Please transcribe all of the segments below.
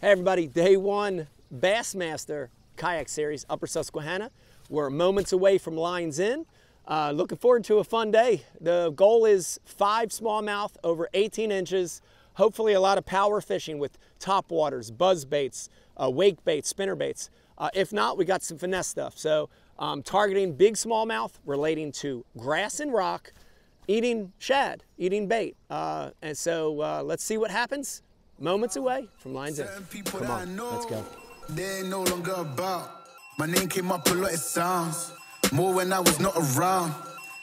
Hey everybody, day one Bassmaster kayak series, Upper Susquehanna. We're moments away from Lion's Inn. Looking forward to a fun day. The goal is 5 smallmouth over 18 inches. Hopefully a lot of power fishing with top waters, buzz baits, wake baits, spinner baits. If not, we got some finesse stuff. So targeting big smallmouth relating to grass and rock, eating shad, eating bait. And so let's see what happens. Moments away from Lion's Inn. Come on, let's go. They ain't no longer about. My name came up a lot, it sounds. More when I was not around.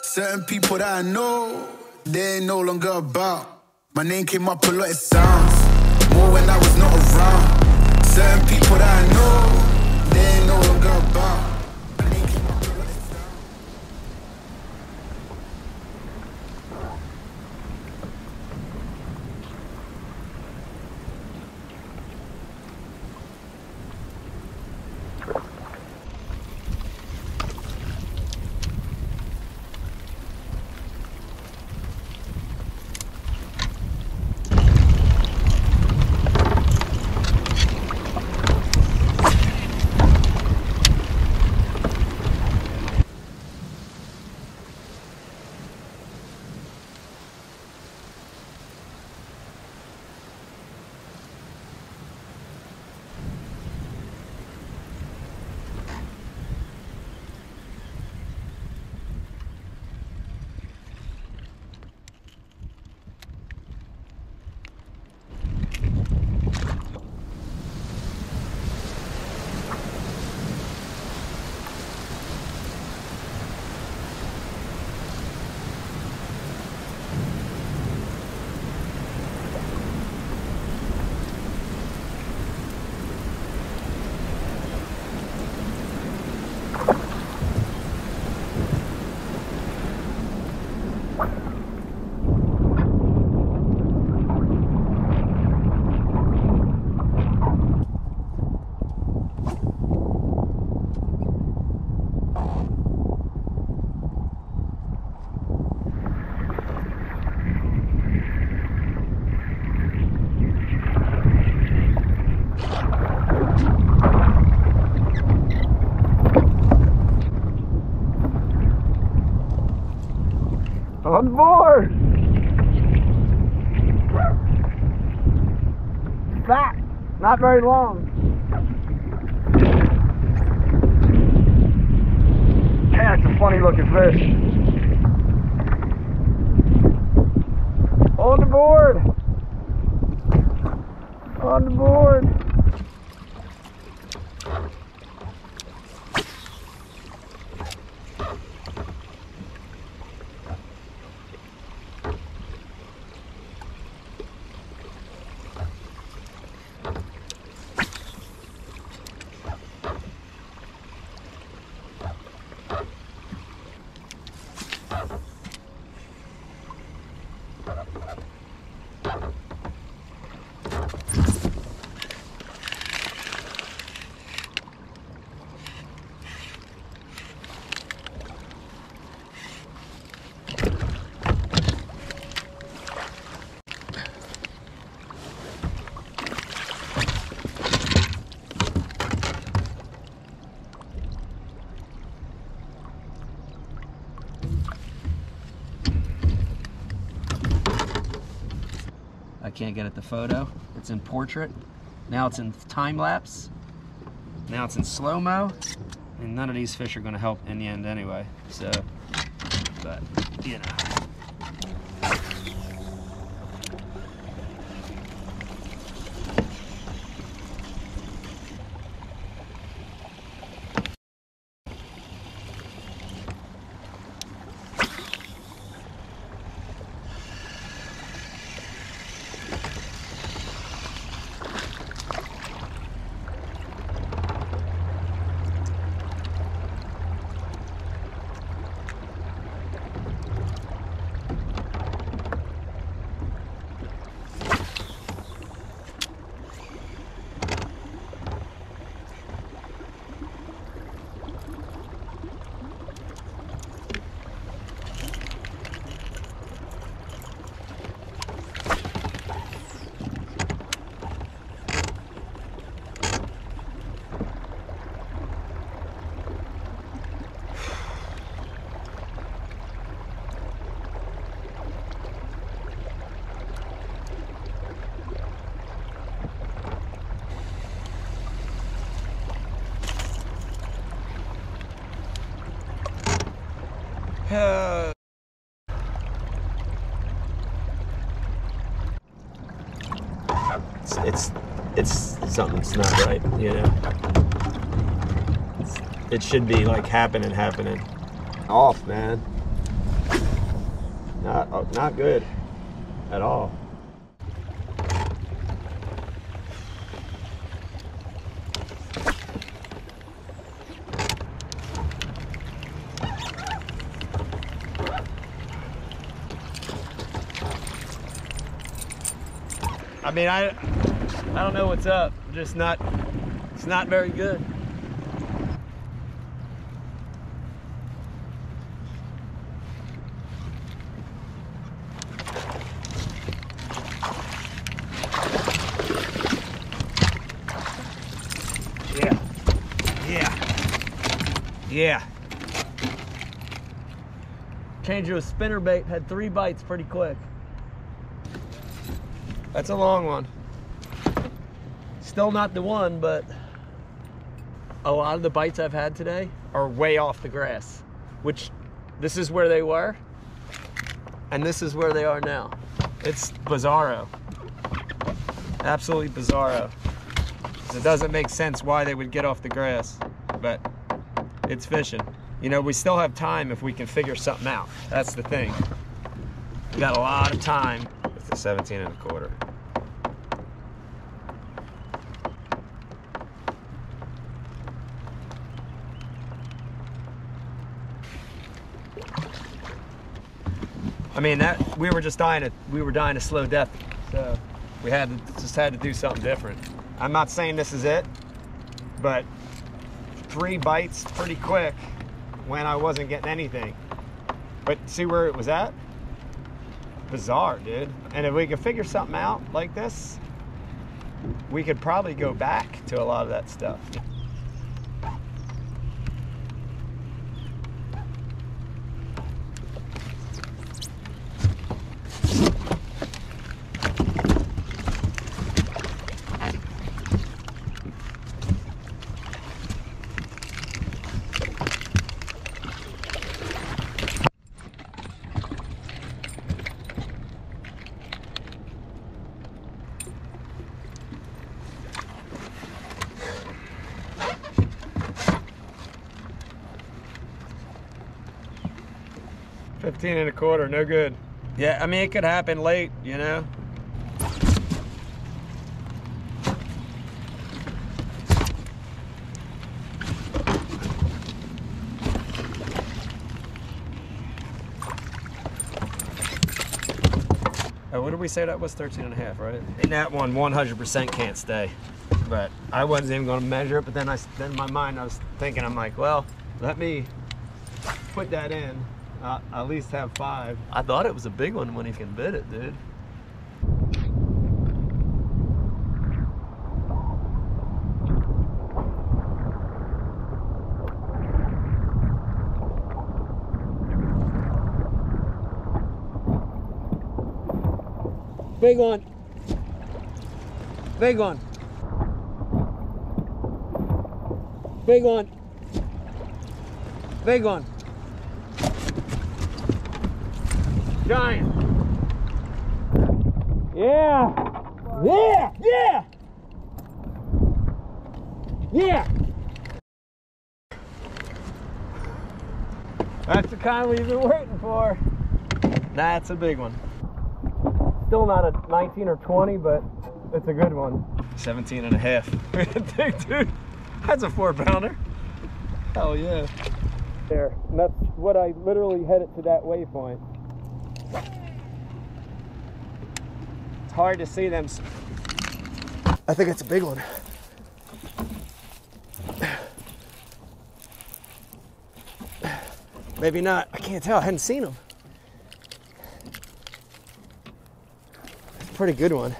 Certain people that I know, they ain't no longer about. My name came up a lot, it sounds. More when I was not around. Certain people that I know, they ain't no longer about. On board! Back! Not very long. Man, it's a funny looking fish. On the board! On the board! Can't get at the photo. It's in portrait. Now it's in time lapse. Now it's in slow-mo. And none of these fish are going to help in the end anyway. So, but, you know. It's something's not right, you know. It should be like happening. Off, man. Not good at all. I mean, I don't know what's up. Just not, it's not very good. Yeah. Yeah. Changed to a spinnerbait, had 3 bites pretty quick. That's a long one. Still not the one, but a lot of the bites I've had today are way off the grass, which this is where they were, and this is where they are now. It's bizarro. Absolutely bizarro. It doesn't make sense why they would get off the grass, but it's fishing. You know, we still have time if we can figure something out. That's the thing. We got a lot of time. 17 1/4. I mean, that we were dying a slow death, so we had to do something different. I'm not saying this is it, but 3 bites pretty quick when I wasn't getting anything. But see where it was at? Bizarre, dude. And if we could figure something out like this, we could probably go back to a lot of that stuff. Fifteen and a quarter, no good. Yeah, I mean, it could happen late, you know? Oh, what did we say that was? 13 1/2, right? And that one 100% can't stay. But I wasn't even gonna measure it, but then in my mind I was thinking, I'm like, well, let me put that in. I at least have 5. I thought it was a big one when he can bid it, dude. Big one. Big one. Big one. Big one. Giant. Yeah. Yeah. Yeah. Yeah. That's the kind we've been waiting for. That's a big one. Still not a 19 or 20, but it's a good one. 17 1/2. Dude, that's a 4-pounder. Hell yeah. There. And that's what I literally headed to that waypoint. It's hard to see them. I think it's a big one. Maybe not. I can't tell. I hadn't seen them. It's a pretty good one.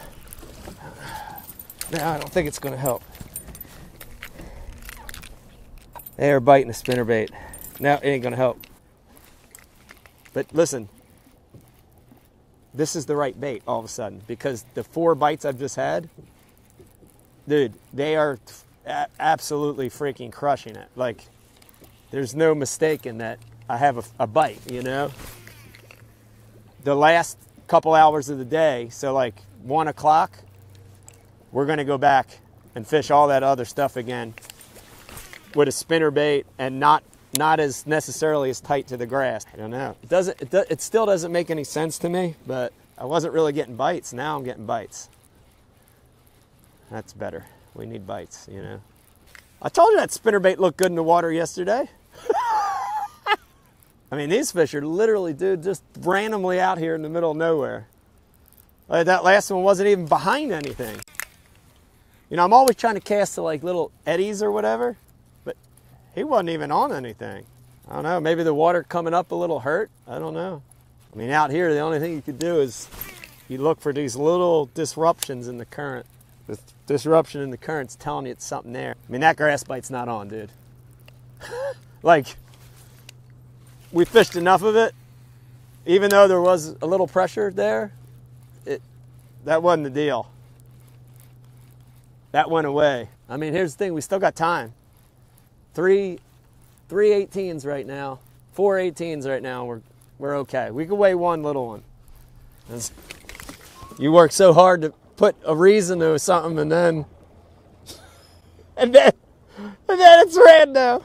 No, I don't think it's going to help. They are biting a spinnerbait. No, it ain't going to help. But listen. This is the right bait all of a sudden, because the 4 bites I've just had, dude, they are absolutely freaking crushing it. Like, there's no mistake in that I have a bite, you know. The last couple hours of the day, so like 1 o'clock, we're gonna go back and fish all that other stuff again with a spinnerbait and not as necessarily as tight to the grass. I don't know. It still doesn't make any sense to me, but I wasn't really getting bites. Now I'm getting bites. That's better. We need bites, you know. I told you that spinnerbait looked good in the water yesterday. I mean, these fish are literally, dude, just randomly out here in the middle of nowhere. Like, that last one wasn't even behind anything. You know, I'm always trying to cast to like little eddies or whatever, but he wasn't even on anything. I don't know, maybe the water coming up a little hurt. I don't know. I mean, out here, the only thing you could do is you look for these little disruptions in the current. The disruption in the current's telling you it's something there. I mean, that grass bite's not on, dude. Like, we fished enough of it. Even though there was a little pressure there, that wasn't the deal. That went away. I mean, here's the thing, we still got time. Three 18s right now, four 18s right now, we're okay. We could weigh one little one. That's, you work so hard to put a reason to something and then it's random.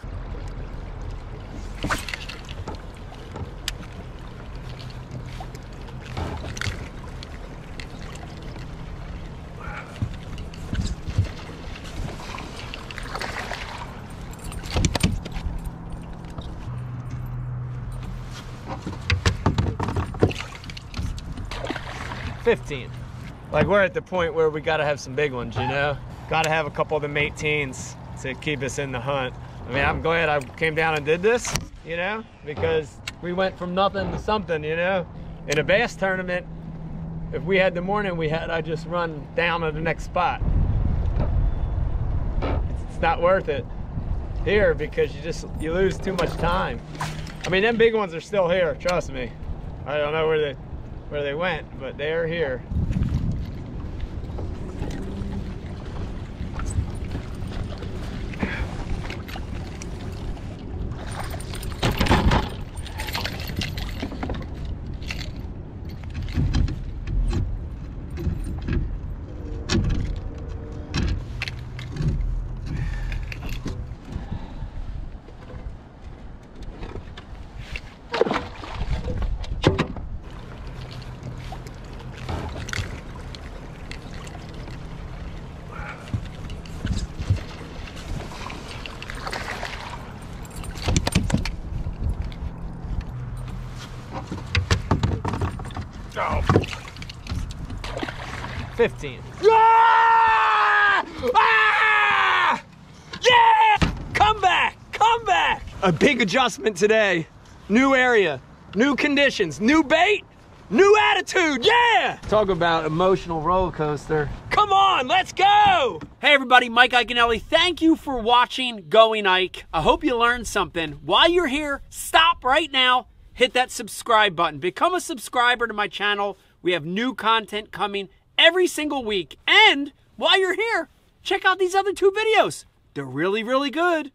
Like, we're at the point where we gotta have some big ones, you know? Gotta have a couple of the mateens to keep us in the hunt. I mean, I'm glad I came down and did this, you know? Because we went from nothing to something, you know? In a bass tournament, if we had the morning we had, I'd just run down to the next spot. It's not worth it here because you lose too much time. I mean, them big ones are still here, trust me. I don't know where they went, but they're here. Oh. 15. Ah! Ah! Yeah! Come back! Come back! A big adjustment today. New area, new conditions, new bait, new attitude. Yeah! Talk about emotional roller coaster. Come on, let's go! Hey everybody, Mike Iaconelli. Thank you for watching Going Ike. I hope you learned something. While you're here, stop right now. Hit that subscribe button. Become a subscriber to my channel. We have new content coming every single week. And while you're here, check out these other two videos. They're really, really good.